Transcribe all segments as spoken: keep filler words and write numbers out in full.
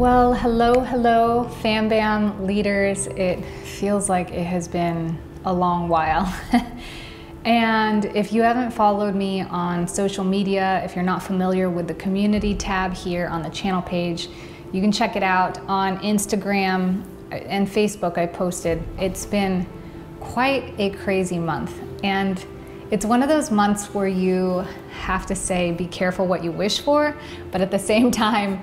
Well, hello, hello, Fam Bam leaders. It feels like it has been a long while. And if you haven't followed me on social media, if you're not familiar with the community tab here on the channel page, you can check it out on Instagram and Facebook. I posted. It's been quite a crazy month. And it's one of those months where you have to say, be careful what you wish for, but at the same time,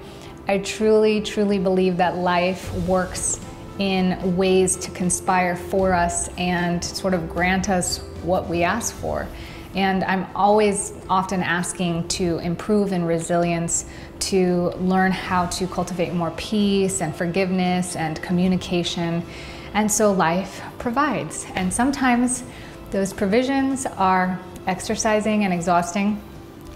I truly, truly believe that life works in ways to conspire for us and sort of grant us what we ask for. And I'm always often asking to improve in resilience, to learn how to cultivate more peace and forgiveness and communication. And so life provides. And sometimes those provisions are exercising and exhausting,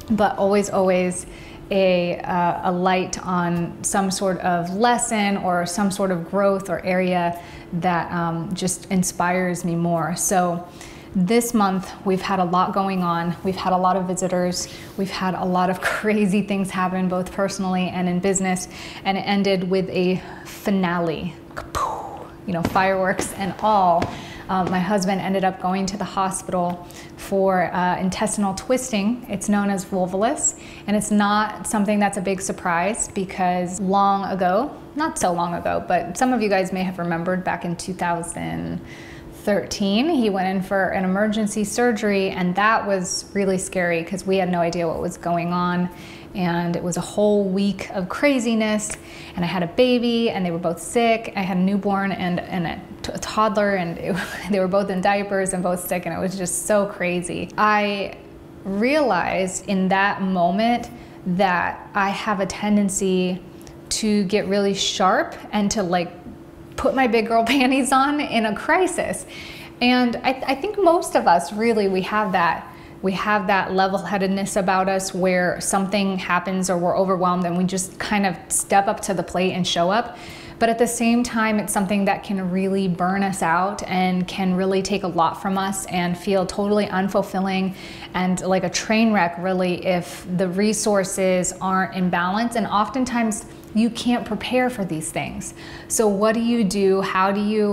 but always, always, A, uh, a light on some sort of lesson or some sort of growth or area that um, just inspires me more. So this month we've had a lot going on. We've had a lot of visitors. We've had a lot of crazy things happen, both personally and in business, and it ended with a finale, you know, fireworks and all. Uh, my husband ended up going to the hospital for uh, intestinal twisting. It's known as volvulus, and it's not something that's a big surprise because long ago, not so long ago, but some of you guys may have remembered back in two thousand thirteen, he went in for an emergency surgery, and that was really scary because we had no idea what was going on. And it was a whole week of craziness, and I had a baby and they were both sick. I had a newborn and, and a, t a toddler, and it, they were both in diapers and both sick, and it was just so crazy. I realized in that moment that I have a tendency to get really sharp and to like put my big girl panties on in a crisis. And I, I think most of us really, we have that. We have that level-headedness about us where something happens or we're overwhelmed and we just kind of step up to the plate and show up. But at the same time, it's something that can really burn us out and can really take a lot from us and feel totally unfulfilling and like a train wreck really if the resources aren't in balance. And oftentimes you can't prepare for these things. So what do you do? How do you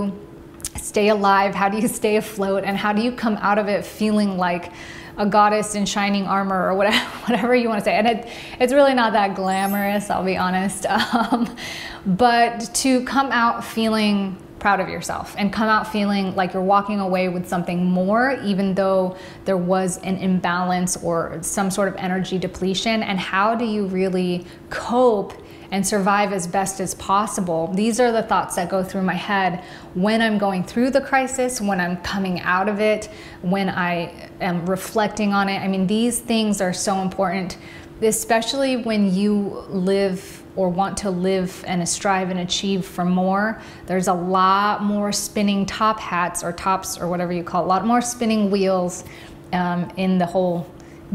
stay alive? How do you stay afloat? And how do you come out of it feeling like a goddess in shining armor, or whatever, whatever you want to say? And it, it's really not that glamorous, I'll be honest. Um, but to come out feeling proud of yourself and come out feeling like you're walking away with something more, even though there was an imbalance or some sort of energy depletion. And how do you really cope and survive as best as possible? These are the thoughts that go through my head when I'm going through the crisis, when I'm coming out of it, when I am reflecting on it. I mean, these things are so important, especially when you live or want to live and strive and achieve for more. There's a lot more spinning top hats or tops or whatever you call it, a lot more spinning wheels um, in the whole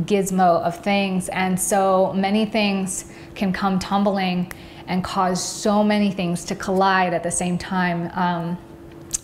gizmo of things. And so many things can come tumbling and cause so many things to collide at the same time. Um,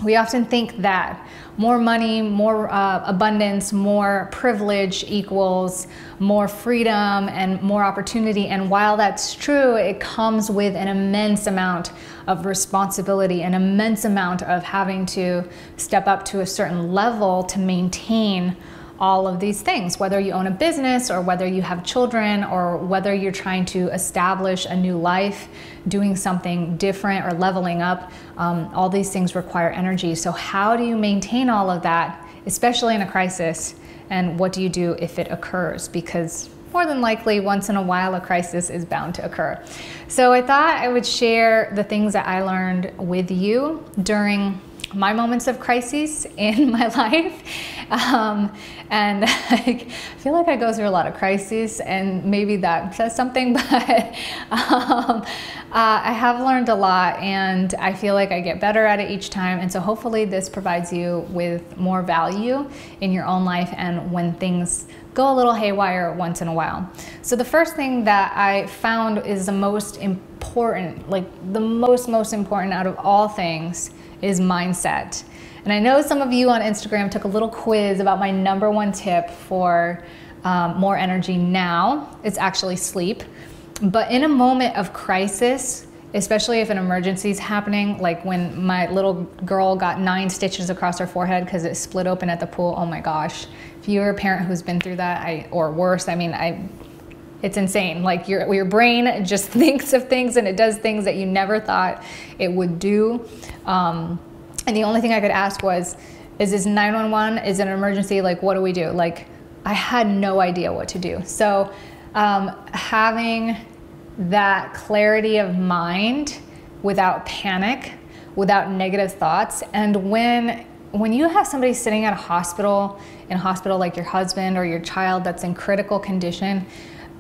we often think that more money, more uh, abundance, more privilege equals more freedom and more opportunity. And while that's true, it comes with an immense amount of responsibility, an immense amount of having to step up to a certain level to maintain all of these things, whether you own a business or whether you have children or whether you're trying to establish a new life, doing something different or leveling up, um, all these things require energy. So how do you maintain all of that, especially in a crisis? And what do you do if it occurs? Because more than likely, once in a while, a crisis is bound to occur. So I thought I would share the things that I learned with you during my moments of crises in my life. Um, and I feel like I go through a lot of crises, and maybe that says something, but um, uh, I have learned a lot, and I feel like I get better at it each time. And so hopefully this provides you with more value in your own life and when things go a little haywire once in a while. So the first thing that I found is the most important, like the most, most important out of all things, is mindset. And I know some of you on Instagram took a little quiz about my number one tip for um, more energy now. It's actually sleep. But in a moment of crisis, especially if an emergency is happening, like when my little girl got nine stitches across her forehead because it split open at the pool. Oh my gosh. If you're a parent who's been through that, I, or worse, I mean, I, it's insane. Like your, your brain just thinks of things and it does things that you never thought it would do. Um, and the only thing I could ask was, is this nine one one? Is it an emergency? Like, what do we do? Like, I had no idea what to do. So um, having that clarity of mind without panic, without negative thoughts. And when, when you have somebody sitting at a hospital, in a hospital like your husband or your child that's in critical condition,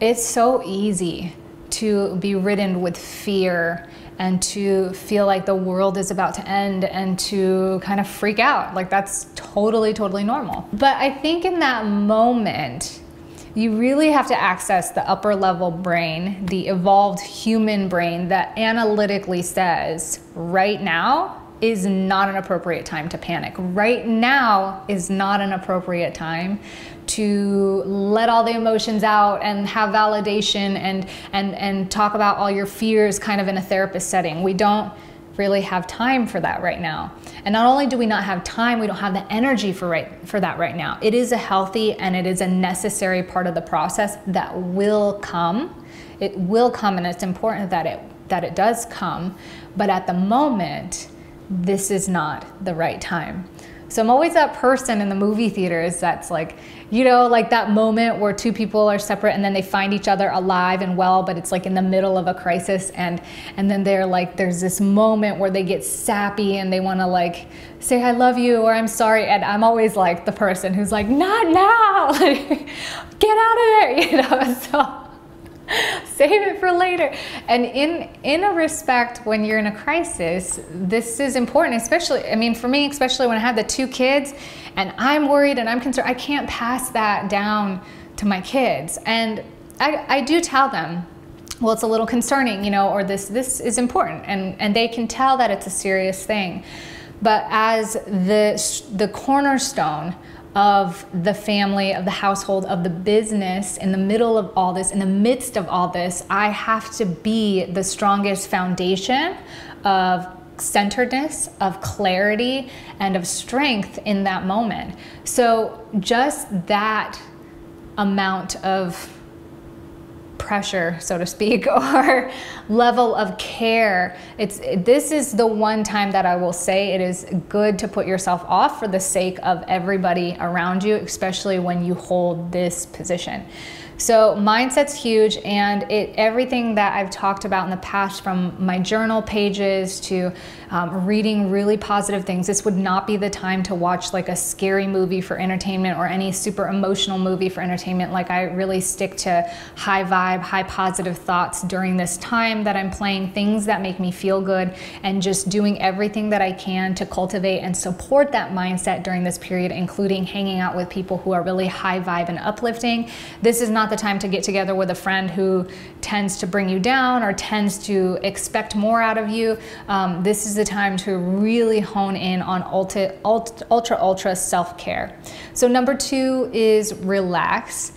it's so easy to be ridden with fear and to feel like the world is about to end and to kind of freak out. Like that's totally, totally normal. But I think in that moment, you really have to access the upper level brain, the evolved human brain that analytically says, right now is not an appropriate time to panic. Right now is not an appropriate time to let all the emotions out and have validation and, and, and talk about all your fears kind of in a therapist setting. We don't really have time for that right now. And not only do we not have time, we don't have the energy for, right, for that right now. It is a healthy and it is a necessary part of the process that will come. It will come, and it's important that it, that it does come. But at the moment, this is not the right time. So I'm always that person in the movie theaters that's like, you know, like that moment where two people are separate and then they find each other alive and well, but it's like in the middle of a crisis. And, and then they're like, there's this moment where they get sappy and they want to like say, I love you, or I'm sorry. And I'm always like the person who's like, not now, like, get out of there, you know, so save it for later. And in, in a respect, when you're in a crisis, this is important, especially, I mean, for me, especially when I had the two kids and I'm worried and I'm concerned, I can't pass that down to my kids. And I, I do tell them, well, it's a little concerning, you know, or this, this is important. And, and they can tell that it's a serious thing. But as the, the cornerstone of the family, of the household, of the business, in the middle of all this, in the midst of all this, I have to be the strongest foundation of centeredness, of clarity, and of strength in that moment. So just that amount of pressure, so to speak, or level of care. It's, this is the one time that I will say it is good to put yourself off for the sake of everybody around you, especially when you hold this position. So mindset's huge, and it, everything that I've talked about in the past, from my journal pages to um, reading really positive things, this would not be the time to watch like a scary movie for entertainment or any super emotional movie for entertainment. Like I really stick to high vibe, high positive thoughts during this time that I'm playing, things that make me feel good, and just doing everything that I can to cultivate and support that mindset during this period, including hanging out with people who are really high vibe and uplifting. This is not the time to get together with a friend who tends to bring you down or tends to expect more out of you. Um, this is the time to really hone in on ultra, ultra, ultra self-care. So number two is relax.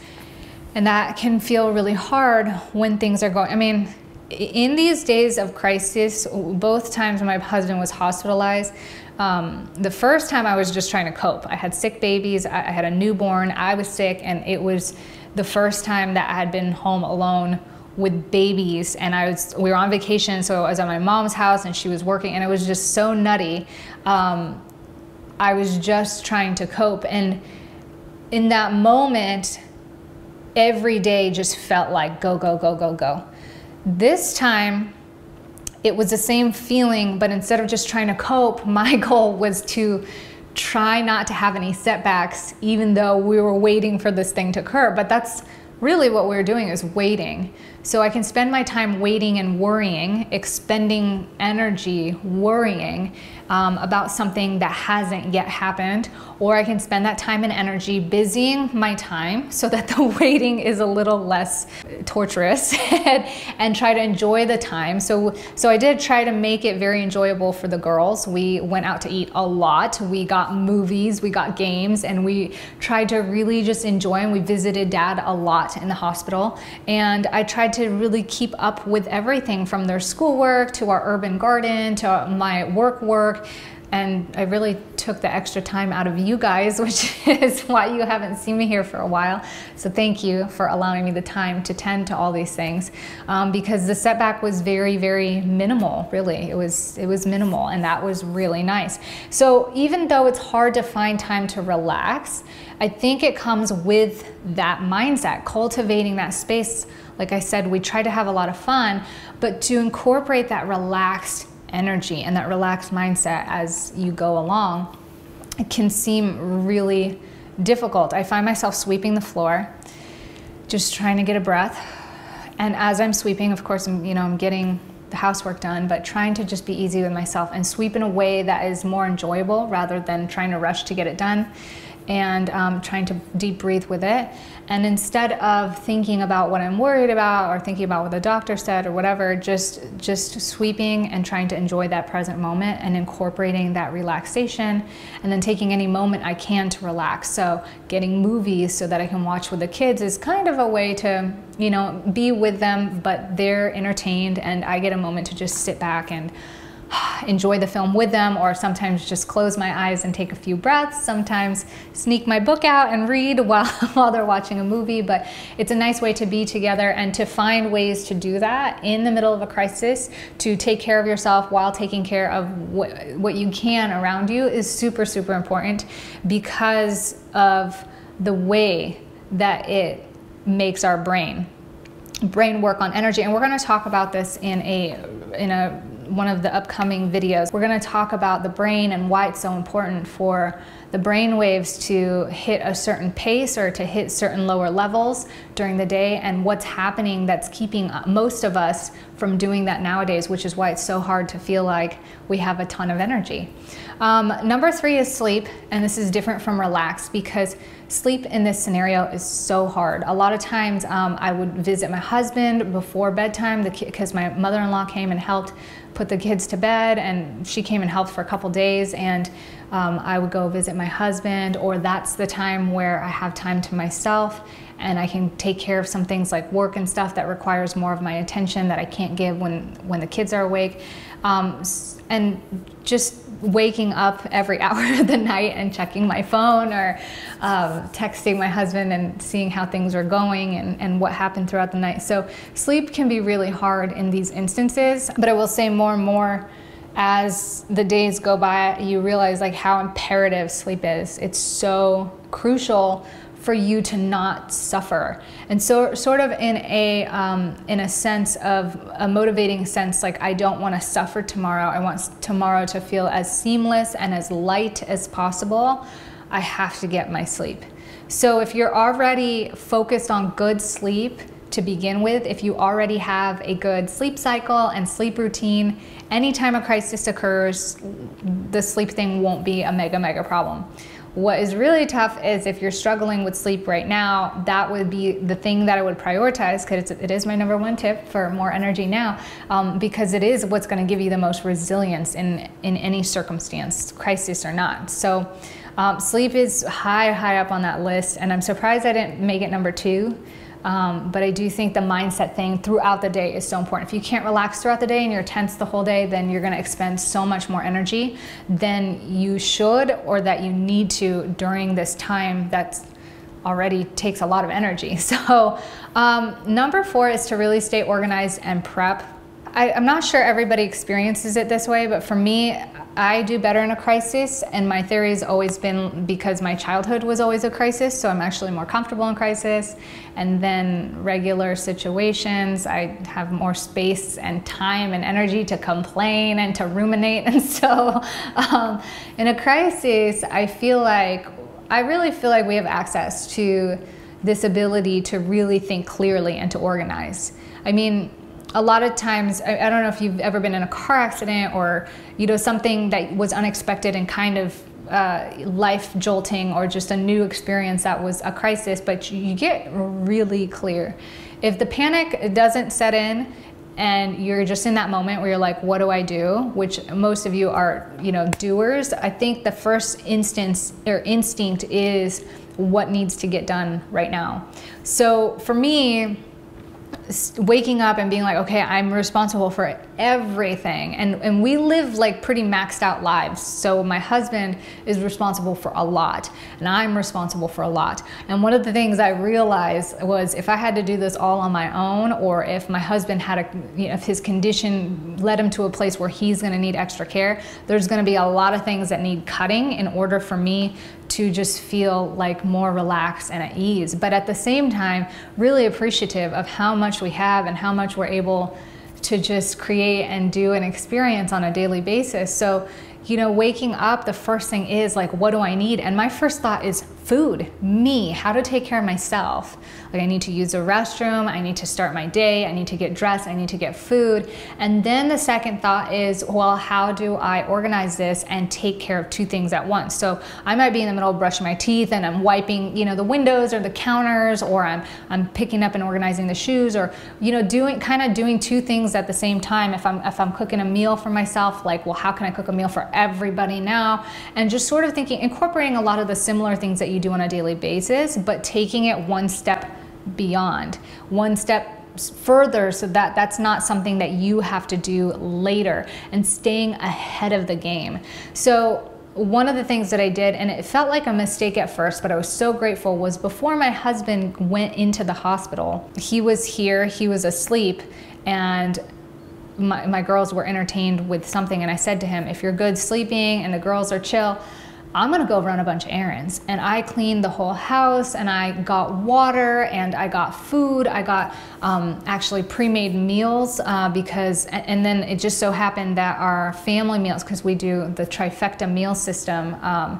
And that can feel really hard when things are going, I mean, in these days of crisis, both times my husband was hospitalized, um, the first time I was just trying to cope. I had sick babies, I, I had a newborn, I was sick, and it was the first time that I had been home alone with babies, and I was, we were on vacation, so I was at my mom's house and she was working, and it was just so nutty. Um, I was just trying to cope, and in that moment, every day just felt like go, go, go, go, go. This time, it was the same feeling, but instead of just trying to cope, my goal was to try not to have any setbacks, even though we were waiting for this thing to occur. But that's really what we're doing, is waiting. So I can spend my time waiting and worrying, expending energy worrying um, about something that hasn't yet happened, or I can spend that time and energy busying my time so that the waiting is a little less torturous and, and try to enjoy the time. So, so I did try to make it very enjoyable for the girls. We went out to eat a lot. We got movies, we got games, and we tried to really just enjoy, and we visited dad a lot lot in the hospital, and I tried to really keep up with everything from their schoolwork to our urban garden to my work work. And I really took the extra time out of you guys, which is why you haven't seen me here for a while. So thank you for allowing me the time to tend to all these things, um, because the setback was very, very minimal, really. It was, it was minimal, and that was really nice. So even though it's hard to find time to relax, I think it comes with that mindset, cultivating that space. Like I said, we try to have a lot of fun, but to incorporate that relaxed energy and that relaxed mindset as you go along, it can seem really difficult. I find myself sweeping the floor, just trying to get a breath. And as I'm sweeping, of course, I'm, you know, I'm getting the housework done, but trying to just be easy with myself and sweep in a way that is more enjoyable rather than trying to rush to get it done, and um, trying to deep breathe with it. And instead of thinking about what I'm worried about or thinking about what the doctor said or whatever, just, just sweeping and trying to enjoy that present moment and incorporating that relaxation, and then taking any moment I can to relax. So getting movies so that I can watch with the kids is kind of a way to, you know, be with them, but they're entertained and I get a moment to just sit back and enjoy the film with them, or sometimes just close my eyes and take a few breaths, sometimes sneak my book out and read while, while they're watching a movie. But it's a nice way to be together and to find ways to do that in the middle of a crisis, to take care of yourself while taking care of what, what you can around you, is super, super important because of the way that it makes our brain, brain work on energy. And we're going to talk about this in a, in a, one of the upcoming videos. We're going to talk about the brain and why it's so important for the brain waves to hit a certain pace or to hit certain lower levels during the day, and what's happening that's keeping most of us from doing that nowadays, which is why it's so hard to feel like we have a ton of energy. Um, number three is sleep, and this is different from relax because sleep in this scenario is so hard. A lot of times um, I would visit my husband before bedtime because my mother-in-law came and helped put the kids to bed, and she came and helped for a couple days, and um, I would go visit my husband, or that's the time where I have time to myself and I can take care of some things like work and stuff that requires more of my attention that I can't give when, when the kids are awake. Um, and just waking up every hour of the night and checking my phone, or um, texting my husband and seeing how things are going and, and what happened throughout the night. So sleep can be really hard in these instances, but I will say more and more as the days go by, you realize like how imperative sleep is. It's so crucial for you to not suffer. And so sort of in a, um, in a sense of a motivating sense, like I don't wanna suffer tomorrow. I want tomorrow to feel as seamless and as light as possible. I have to get my sleep. So if you're already focused on good sleep to begin with, if you already have a good sleep cycle and sleep routine, anytime a crisis occurs, the sleep thing won't be a mega, mega problem. What is really tough is if you're struggling with sleep right now, that would be the thing that I would prioritize, because it is my number one tip for more energy now, um, because it is what's gonna give you the most resilience in, in any circumstance, crisis or not. So um, sleep is high, high up on that list, and I'm surprised I didn't make it number two. Um, but I do think the mindset thing throughout the day is so important. If you can't relax throughout the day and you're tense the whole day, then you're going to expend so much more energy than you should or that you need to during this time that's already takes a lot of energy. So um, number four is to really stay organized and prep. I, I'm not sure everybody experiences it this way, but for me, I do better in a crisis, and my theory has always been because my childhood was always a crisis, so I'm actually more comfortable in crisis, and then regular situations, I have more space and time and energy to complain and to ruminate, and so um, in a crisis, I feel like, I really feel like we have access to this ability to really think clearly and to organize. I mean, a lot of times, I, I don't know if you've ever been in a car accident or, you know, something that was unexpected and kind of uh, life jolting, or just a new experience that was a crisis, but you get really clear. If the panic doesn't set in, and you're just in that moment where you're like, what do I do? Which most of you are, you know, doers. I think the first instance or instinct is what needs to get done right now. So for me, waking up and being like, okay, I'm responsible for everything. And, and we live like pretty maxed out lives. So my husband is responsible for a lot and I'm responsible for a lot. And one of the things I realized was if I had to do this all on my own, or if my husband had a, you know, if his condition led him to a place where he's going to need extra care, there's going to be a lot of things that need cutting in order for me to just feel like more relaxed and at ease, but at the same time, really appreciative of how much we have and how much we're able to just create and do and experience on a daily basis. So, you know, waking up, the first thing is like, what do I need? And my first thought is food, me, how to take care of myself. Like, I need to use the restroom, I need to start my day, I need to get dressed, I need to get food. And then the second thought is, well, how do I organize this and take care of two things at once? So I might be in the middle of brushing my teeth and I'm wiping, you know, the windows or the counters, or I'm, I'm picking up and organizing the shoes, or, you know, doing kind of doing two things at the same time. If I'm, if I'm cooking a meal for myself, like, well, how can I cook a meal for everybody now? And just sort of thinking, incorporating a lot of the similar things that you do on a daily basis, but taking it one step beyond, one step further, so that that's not something that you have to do later, and staying ahead of the game. So one of the things that I did, and it felt like a mistake at first, but I was so grateful, was before my husband went into the hospital, he was here, he was asleep, and My, my girls were entertained with something, and I said to him, if you're good sleeping and the girls are chill, I'm gonna go run a bunch of errands. And I cleaned the whole house, and I got water, and I got food, I got um, actually pre-made meals, uh, because, and then it just so happened that our family meals, because we do the Trifecta meal system, um,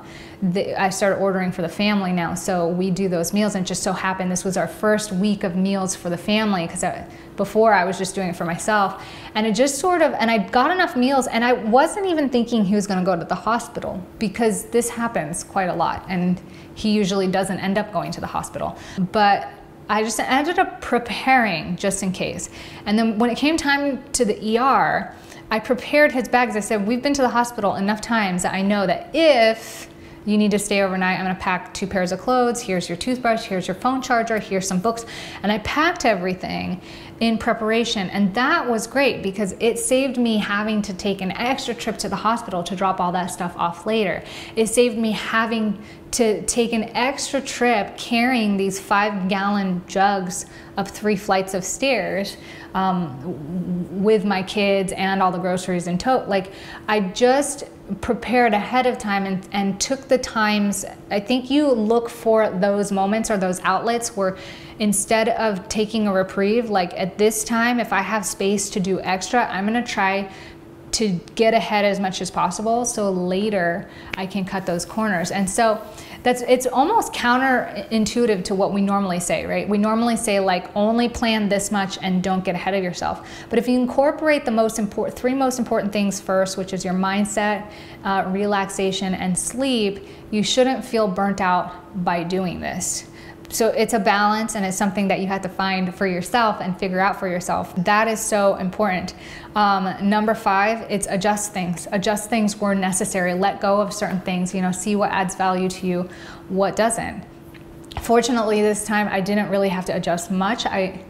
the, I started ordering for the family now, so we do those meals, and it just so happened this was our first week of meals for the family, because I before I was just doing it for myself. And it just sort of, and I got enough meals, and I wasn't even thinking he was gonna go to the hospital, because this happens quite a lot and he usually doesn't end up going to the hospital. But I just ended up preparing just in case. And then when it came time to the E R, I prepared his bags. I said, we've been to the hospital enough times that I know that if you need to stay overnight, I'm gonna pack two pairs of clothes, here's your toothbrush, here's your phone charger, here's some books. And I packed everything in preparation, and that was great because it saved me having to take an extra trip to the hospital to drop all that stuff off later. It saved me having to take an extra trip carrying these five gallon jugs up three flights of stairs um, with my kids and all the groceries in tote. Like, I just prepared ahead of time and, and took the times. I think you look for those moments or those outlets where, instead of taking a reprieve, like, at this time, if I have space to do extra, I'm gonna try to get ahead as much as possible so later I can cut those corners. And so that's, it's almost counterintuitive to what we normally say, right? We normally say, like, only plan this much and don't get ahead of yourself. But if you incorporate the most important, three most important things first, which is your mindset, uh, relaxation, and sleep, you shouldn't feel burnt out by doing this. So it's a balance, and it's something that you have to find for yourself and figure out for yourself. That is so important. Um, number five, it's adjust things. Adjust things where necessary. Let go of certain things, you know, see what adds value to you, what doesn't. Fortunately, this time I didn't really have to adjust much. I,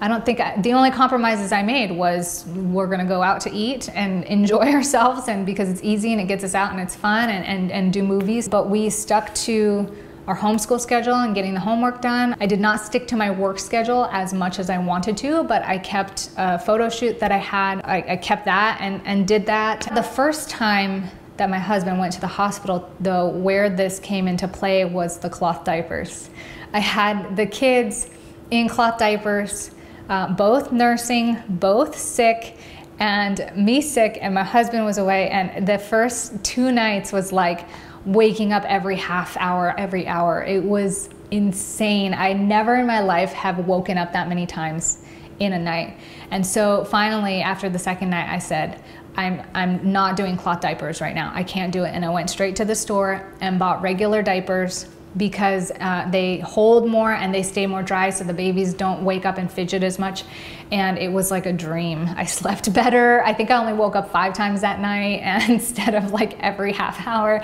I don't think, I, the only compromises I made was, we're gonna go out to eat and enjoy ourselves, and because it's easy and it gets us out and it's fun, and, and, and do movies. But we stuck to our homeschool schedule and getting the homework done. I did not stick to my work schedule as much as I wanted to, but I kept a photo shoot that I had. I, I kept that and, and did that. The first time that my husband went to the hospital, though, where this came into play was the cloth diapers. I had the kids in cloth diapers, uh, both nursing, both sick, and me sick, and my husband was away. And the first two nights was like, waking up every half hour, every hour. It was insane. I never in my life have woken up that many times in a night. And so finally, after the second night, I said, I'm, I'm not doing cloth diapers right now. I can't do it. And I went straight to the store and bought regular diapers because uh, they hold more and they stay more dry, so the babies don't wake up and fidget as much. And it was like a dream. I slept better. I think I only woke up five times that night and instead of like every half hour.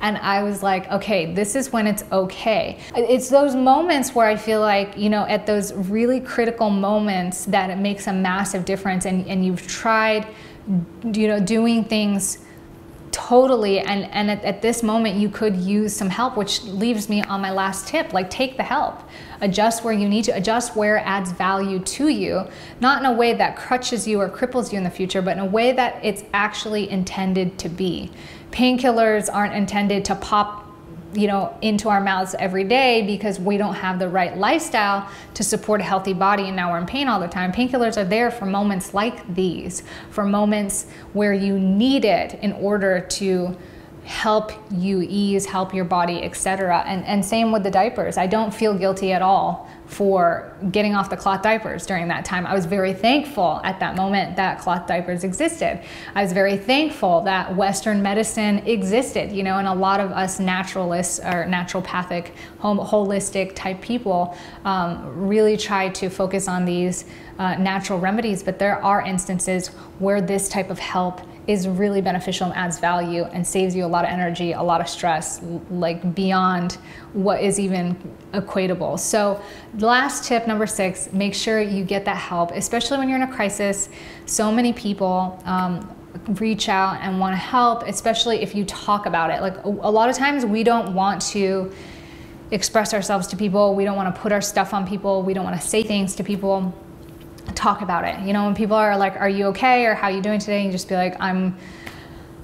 And I was like, okay, this is when it's okay. It's those moments where I feel like, you know, at those really critical moments that it makes a massive difference, and, and you've tried, you know, doing things totally, and, and at, at this moment you could use some help, which leaves me on my last tip, like take the help. Adjust where you need to, adjust where it adds value to you, not in a way that crutches you or cripples you in the future, but in a way that it's actually intended to be. Painkillers aren't intended to pop, you know, into our mouths every day because we don't have the right lifestyle to support a healthy body and now we're in pain all the time. Painkillers are there for moments like these, for moments where you need it in order to help you ease, help your body, et cetera. And, and same with the diapers. I don't feel guilty at all for getting off the cloth diapers during that time. I was very thankful at that moment that cloth diapers existed. I was very thankful that Western medicine existed, you know, and a lot of us naturalists or naturopathic, home, holistic type people um, really try to focus on these uh, natural remedies, but there are instances where this type of help is really beneficial and adds value and saves you a lot of energy, a lot of stress, like beyond what is even equatable. So last tip, number six, make sure you get that help, especially when you're in a crisis. So many people um, reach out and want to help, especially if you talk about it. Like a lot of times we don't want to express ourselves to people. We don't want to put our stuff on people. We don't want to say things to people. Talk about it. You know, when people are like, are you okay? Or how are you doing today? And you just be like, I'm,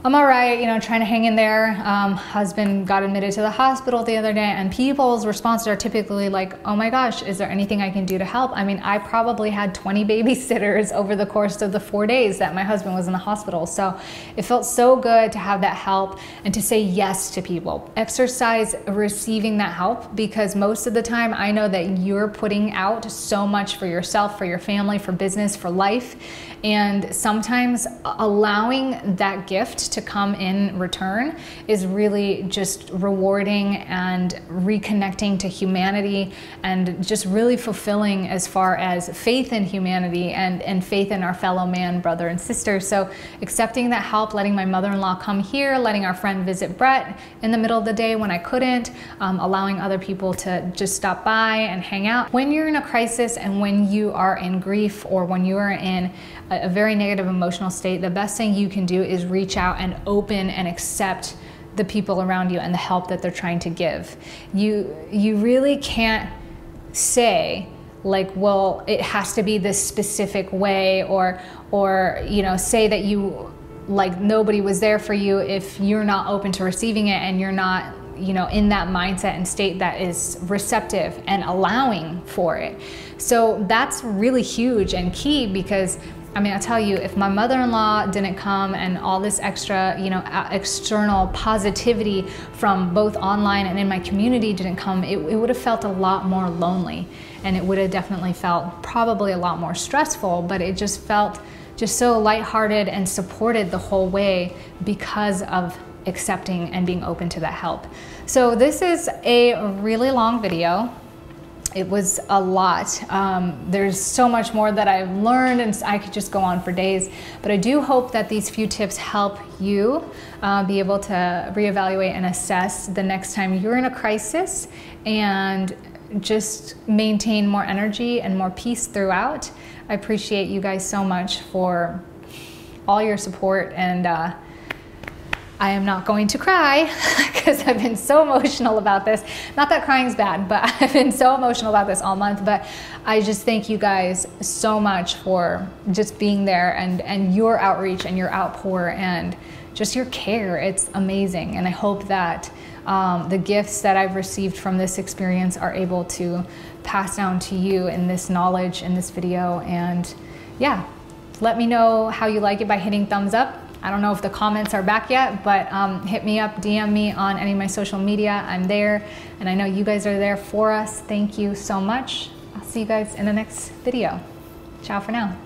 I'm all right. You know, trying to hang in there. Um, husband got admitted to the hospital the other day, and people's responses are typically like, oh my gosh, is there anything I can do to help? I mean, I probably had twenty babysitters over the course of the four days that my husband was in the hospital. So it felt so good to have that help and to say yes to people. Exercise receiving that help, because most of the time I know that you're putting out so much for yourself, for your family, for business, for life. And sometimes allowing that gift to come in return is really just rewarding and reconnecting to humanity and just really fulfilling as far as faith in humanity and, and faith in our fellow man, brother and sister. So accepting that help, letting my mother-in-law come here, letting our friend visit Brett in the middle of the day when I couldn't, um, allowing other people to just stop by and hang out. When you're in a crisis and when you are in grief or when you are in a a very negative emotional state, the best thing you can do is reach out and open and accept the people around you and the help that they're trying to give. You, you really can't say like, well, it has to be this specific way, or, or you know, say that you, like nobody was there for you if you're not open to receiving it and you're not, you know, in that mindset and state that is receptive and allowing for it. So that's really huge and key, because I mean, I'll tell you, if my mother-in-law didn't come and all this extra, you know, external positivity from both online and in my community didn't come, it, it would have felt a lot more lonely. And it would have definitely felt probably a lot more stressful, but it just felt just so lighthearted and supported the whole way because of accepting and being open to that help. So this is a really long video. It was a lot. Um, there's so much more that I've learned, and I could just go on for days, but I do hope that these few tips help you uh, be able to reevaluate and assess the next time you're in a crisis and just maintain more energy and more peace throughout. I appreciate you guys so much for all your support, and uh, I am not going to cry because I've been so emotional about this. Not that crying's bad, but I've been so emotional about this all month. But I just thank you guys so much for just being there and, and your outreach and your outpour and just your care. It's amazing. And I hope that um, the gifts that I've received from this experience are able to pass down to you in this knowledge, in this video. And yeah, let me know how you like it by hitting thumbs up. I don't know if the comments are back yet, but um, hit me up, D M me on any of my social media. I'm there, and I know you guys are there for us. Thank you so much. I'll see you guys in the next video. Ciao for now.